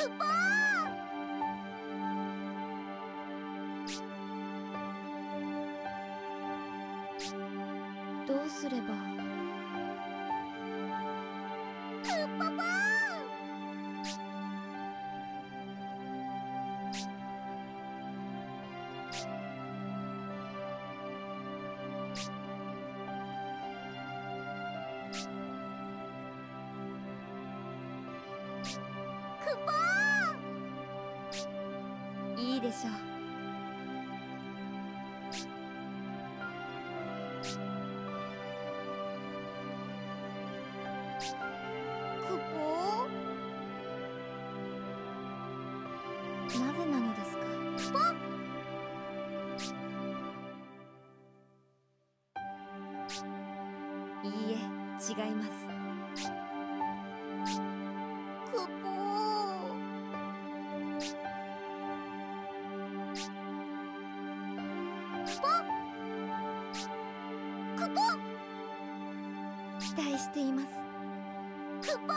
可棒！どうすれば？クッパパン！クッパーン！いいでしょ。いいえ、違います。クッポー。クッポー。期待しています。クッポー。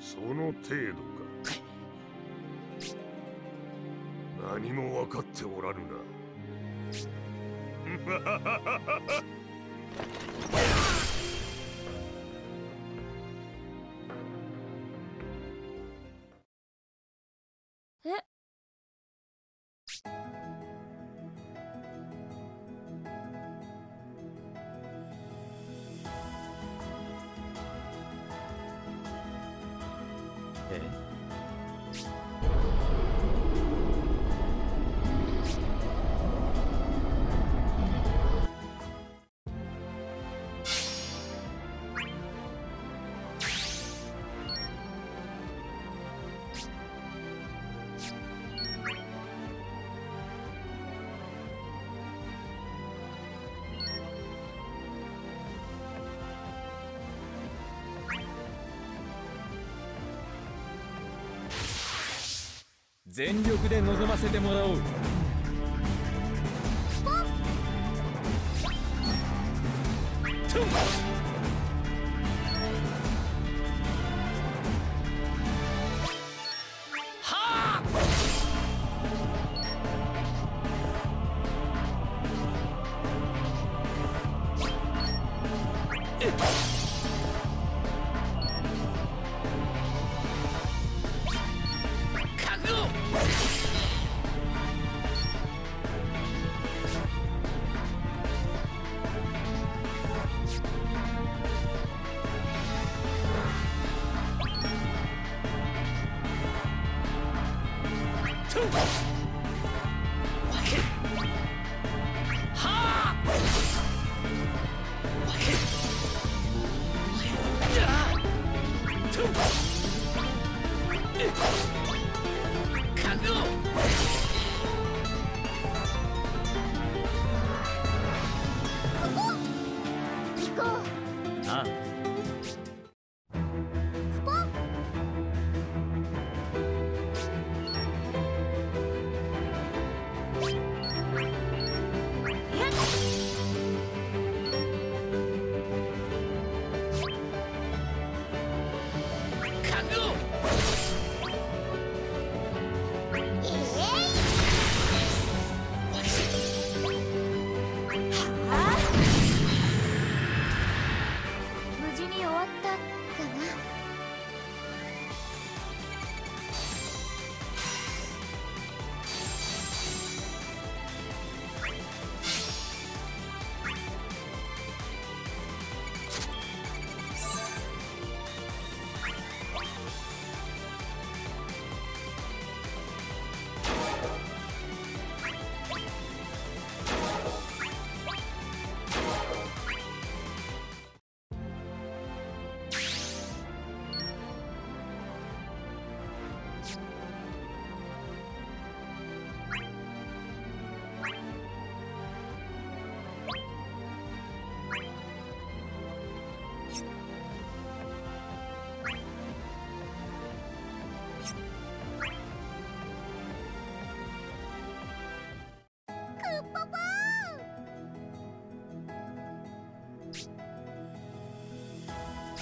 その程度か。何も分かっておらぬな。全力で臨ませてもらおう。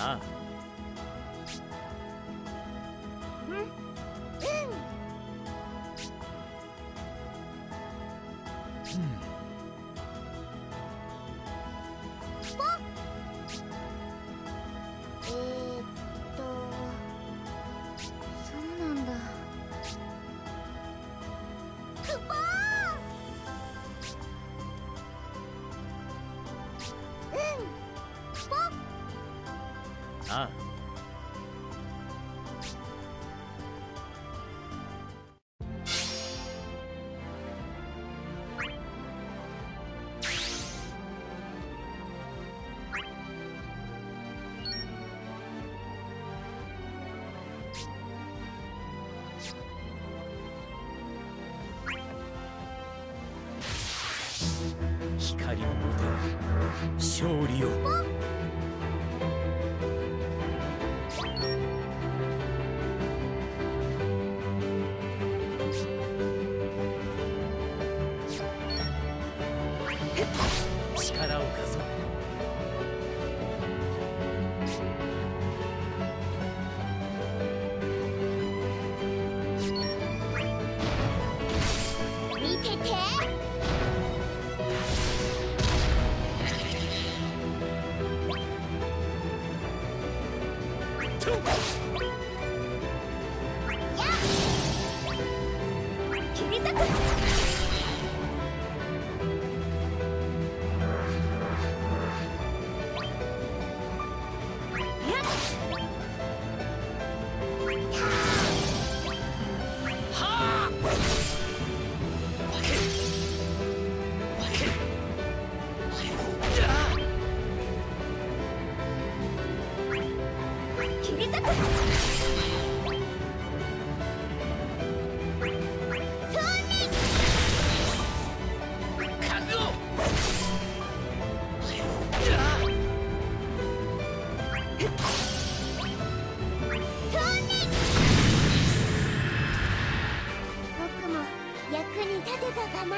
な。うんうん。ぽっ。そうなんだ。くぽー。 啊。 光を持て、勝利を。 力を貸そう。見てて。やっ。切り裂く。 僕も役に立てたかな。